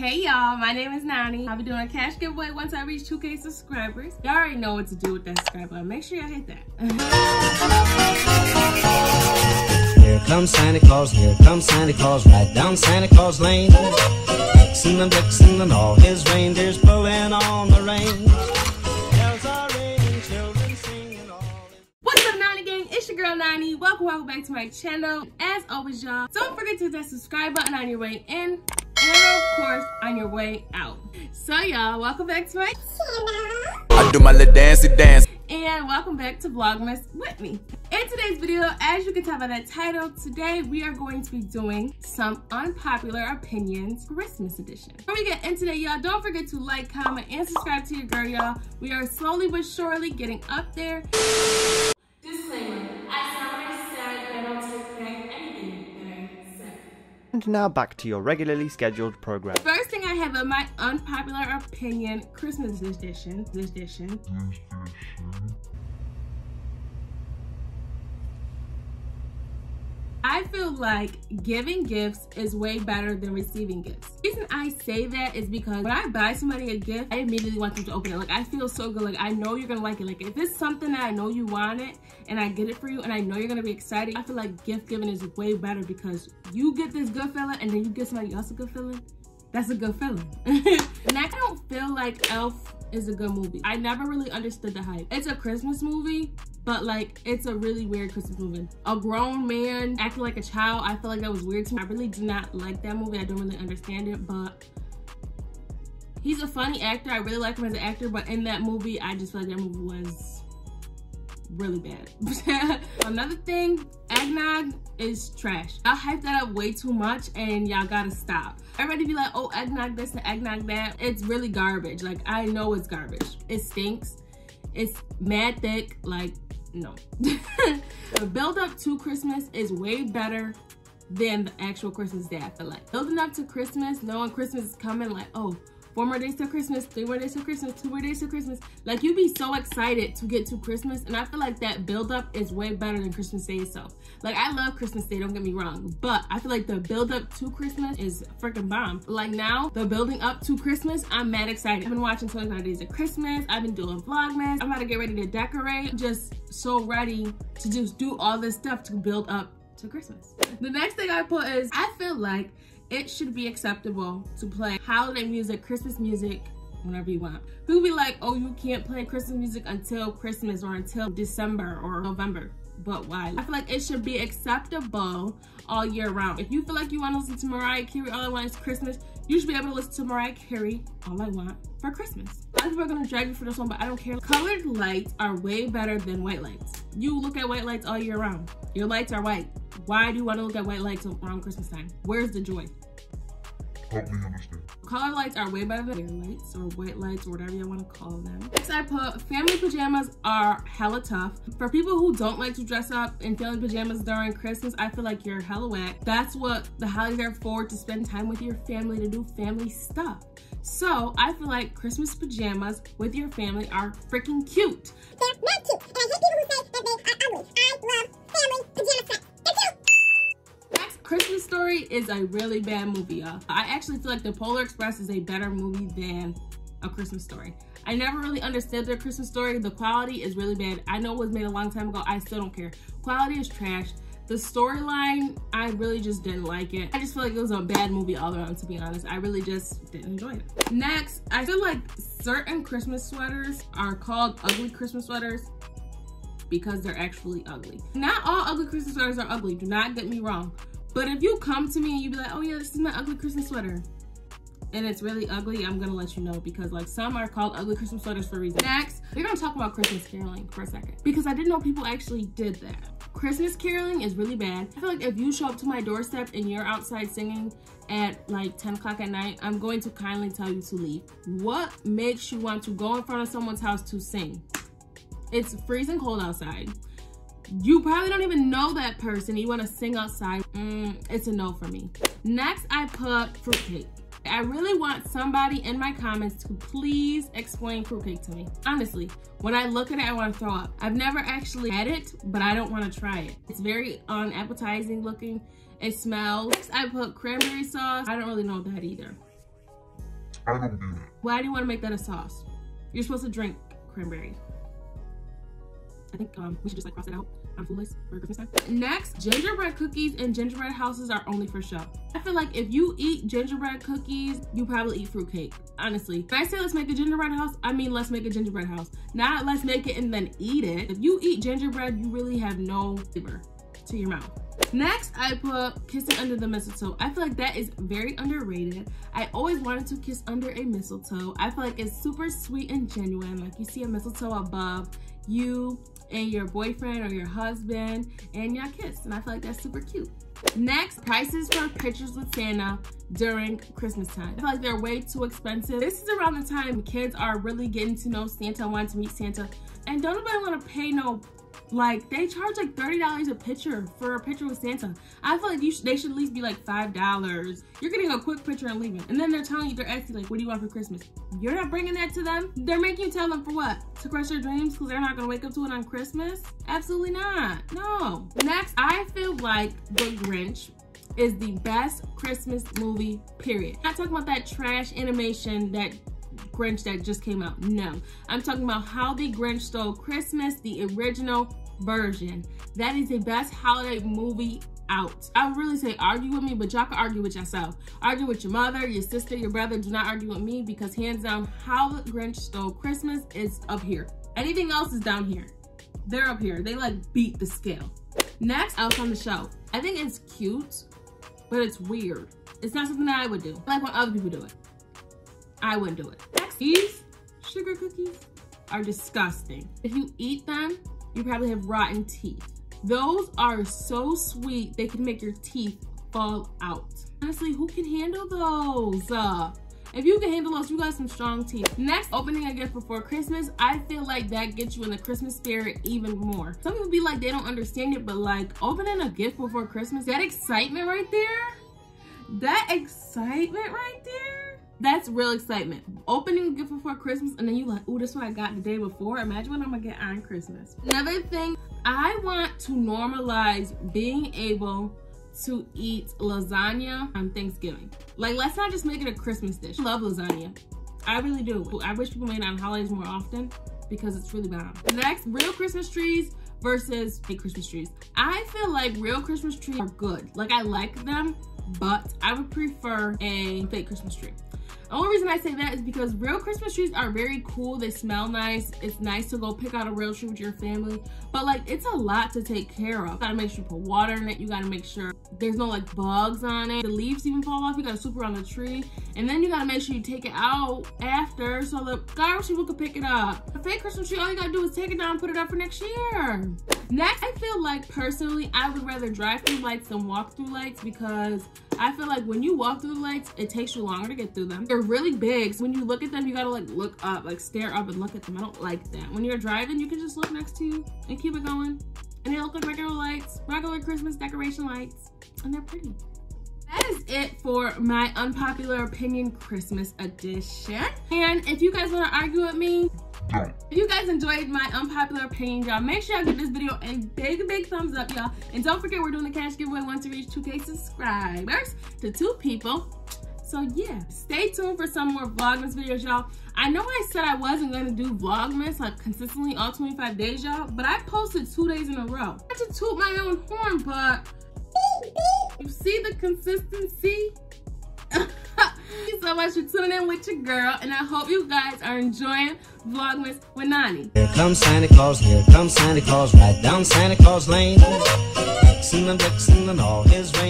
Hey y'all, my name is Nonni. I'll be doing a cash giveaway once I reach 2K subscribers. Y'all already know what to do with that subscribe button. Make sure y'all hit that. Here comes Santa Claus, here comes Santa Claus, right down Santa Claus Lane. Dixon and Dixon and all his reindeers pulling on the reins. Bells are ringing, children singing all. What's up, Nonni Gang? It's your girl Nonni. Welcome back to my channel. As always, y'all, don't forget to hit that subscribe button on your way in. And of course, on your way out. So y'all, welcome back to my channel. I do my little dancey dance. And welcome back to Vlogmas with me. In today's video, as you can tell by that title, today we are going to be doing some unpopular opinions Christmas edition. Before we get into today, y'all, don't forget to like, comment, and subscribe to your girl, y'all. We are slowly but surely getting up there. Disclaimer, I sound sad, but I don't expect anything. And now back to your regularly scheduled program. First thing I have in my unpopular opinion Christmas edition. I feel like giving gifts is way better than receiving gifts. The reason I say that is because when I buy somebody a gift, I immediately want them to open it. Like, I feel so good. Like, I know you're gonna like it. Like, if it's something that I know you wanted and I get it for you and I know you're gonna be excited, I feel like gift giving is way better because you get this good feeling and then you get somebody else a good feeling. That's a good feeling. And I don't feel like Elf is a good movie. I never really understood the hype. It's a Christmas movie, but like, it's a really weird Christmas movie. A grown man acting like a child, I feel like that was weird to me. I really do not like that movie. I don't really understand it, but he's a funny actor. I really like him as an actor, but in that movie, I just feel like that movie was really bad. Another thing, eggnog is trash. I hyped that up way too much and y'all gotta stop. Everybody be like, oh, eggnog this and eggnog that. It's really garbage. Like, I know it's garbage. It stinks. It's mad thick. Like, no. The build up to Christmas is way better than the actual Christmas day, I feel like. Building up to Christmas, knowing Christmas is coming, like, oh, 4 more days till Christmas, 3 more days till Christmas, 2 more days till Christmas. Like, you be so excited to get to Christmas, and I feel like that build-up is way better than Christmas Day itself. Like, I love Christmas Day, don't get me wrong, but I feel like the build-up to Christmas is freaking bomb. Like, now, the building up to Christmas, I'm mad excited. I've been watching 29 Days of Christmas, I've been doing Vlogmas, I'm about to get ready to decorate. I'm just so ready to just do all this stuff to build up to Christmas. The next thing I put is, I feel like it should be acceptable to play holiday music, Christmas music, whenever you want. People be like, oh, you can't play Christmas music until Christmas or until December or November. But why? I feel like it should be acceptable all year round. If you feel like you want to listen to Mariah Carey All I Want Is Christmas, you should be able to listen to Mariah Carey All I Want for Christmas. A lot of people are going to drag me for this one, but I don't care. Colored lights are way better than white lights. You look at white lights all year round. Your lights are white. Why do you want to look at white lights around Christmas time? Where's the joy? Help me understand. Color lights are way better than hair lights or white lights or whatever you want to call them. Next I put, family pajamas are hella tough. For people who don't like to dress up in family pajamas during Christmas, I feel like you're hella whack. That's what the holidays are for, to spend time with your family, to do family stuff. So I feel like Christmas pajamas with your family are freaking cute. They're not cute, and I hate people who say that they are ugly. I love family pajama sets. Christmas Story is a really bad movie, y'all. I actually feel like The Polar Express is a better movie than A Christmas Story. I never really understood their Christmas Story. The quality is really bad. I know it was made a long time ago. I still don't care. Quality is trash. The storyline, I really just didn't like it. I just feel like it was a bad movie all around, to be honest. I really just didn't enjoy it. Next, I feel like certain Christmas sweaters are called ugly Christmas sweaters because they're actually ugly. Not all ugly Christmas sweaters are ugly. Do not get me wrong. But if you come to me and you be like, oh yeah, this is my ugly Christmas sweater, and it's really ugly, I'm gonna let you know, because like, some are called ugly Christmas sweaters for a reason. Next, we're gonna talk about Christmas caroling for a second, because I didn't know people actually did that. Christmas caroling is really bad. I feel like if you show up to my doorstep and you're outside singing at like 10 o'clock at night, I'm going to kindly tell you to leave. What makes you want to go in front of someone's house to sing? It's freezing cold outside. You probably don't even know that person. You want to sing outside. It's a no for me. Next, I put fruitcake. I really want somebody in my comments to please explain fruitcake to me. Honestly, when I look at it, I want to throw up. I've never actually had it, but I don't want to try it. It's very unappetizing looking. It smells. Next, I put cranberry sauce. I don't really know that either. I don't do that. Why do you want to make that a sauce? You're supposed to drink cranberry. I think we should just like cross it out. I'm foolish for Christmas time. Next, gingerbread cookies and gingerbread houses are only for show. I feel like if you eat gingerbread cookies, you probably eat fruitcake, honestly. When I say let's make a gingerbread house, I mean let's make a gingerbread house. Not let's make it and then eat it. If you eat gingerbread, you really have no flavor to your mouth. Next, I put kissing under the mistletoe. I feel like that is very underrated. I always wanted to kiss under a mistletoe. I feel like it's super sweet and genuine. Like you see a mistletoe above you and your boyfriend or your husband and y'all kiss, and I feel like that's super cute. Next, prices for pictures with Santa during Christmas time. I feel like they're way too expensive. This is around the time kids are really getting to know Santa, wanting to meet Santa, and don't nobody want to pay no, like they charge like $30 a picture for a picture with Santa. I feel like they should at least be like $5. You're getting a quick picture and leaving, and then they're telling you, they're asking like, what do you want for Christmas? You're not bringing that to them. They're making you tell them for what? To crush their dreams because they're not gonna wake up to it on Christmas? Absolutely not, no. Next, I feel like The Grinch is the best Christmas movie, period. I'm not talking about that trash animation, that Grinch that just came out. No, I'm talking about How the Grinch Stole Christmas, the original version. That is the best holiday movie out. I would really say argue with me, but y'all can argue with yourself. Argue with your mother, your sister, your brother. Do not argue with me, because hands down, How the Grinch Stole Christmas is up here. Anything else is down here. They're up here. They like beat the scale. Next, Elf on the Shelf. I think it's cute, but it's weird. It's not something that I would do. I like when other people do it. I wouldn't do it. Next, these sugar cookies are disgusting. If you eat them, you probably have rotten teeth. Those are so sweet, they can make your teeth fall out. Honestly, who can handle those? If you can handle those, you got some strong teeth. Next, opening a gift before Christmas. I feel like that gets you in the Christmas spirit even more. Some people be like, they don't understand it, but like opening a gift before Christmas, that excitement right there, that's real excitement. Opening a gift before Christmas and then you like, oh, this is what I got the day before. Imagine what I'm gonna get on Christmas. Another thing, I want to normalize being able to eat lasagna on Thanksgiving. Like, let's not just make it a Christmas dish. I love lasagna. I really do. I wish people made it on holidays more often because it's really bomb. Next, real Christmas trees versus fake Christmas trees. I feel like real Christmas trees are good. Like, I like them, but I would prefer a fake Christmas tree. The only reason I say that is because real Christmas trees are very cool. They smell nice. It's nice to go pick out a real tree with your family. But like, it's a lot to take care of. You gotta make sure you put water in it. You gotta make sure there's no like bugs on it. The leaves even fall off. You gotta swoop around the tree. And then you gotta make sure you take it out after so the garbage people can pick it up. A fake Christmas tree, all you gotta do is take it down and put it up for next year. Next, I feel like personally, I would rather drive through lights than walk through lights, because I feel like when you walk through the lights, it takes you longer to get through them. They're really big, so when you look at them, you gotta like look up, like stare up and look at them. I don't like that. When you're driving, you can just look next to you and keep it going. And they look like regular lights, regular Christmas decoration lights, and they're pretty. That is it for my unpopular opinion Christmas edition. And if you guys wanna argue with me, if you guys enjoyed my unpopular opinion, y'all, make sure y'all give this video a big thumbs up, y'all. And don't forget, we're doing a cash giveaway once we reach 2K subscribers to 2 people. So yeah, stay tuned for some more Vlogmas videos, y'all. I know I said I wasn't gonna do Vlogmas like consistently all 25 days, y'all, but I posted 2 days in a row. I have to toot my own horn, but you see the consistency? Thank you so much for tuning in with your girl, and I hope you guys are enjoying Vlogmas with Nonnie. Here comes Santa Claus, right down Santa Claus Lane. Dixon and all his rain.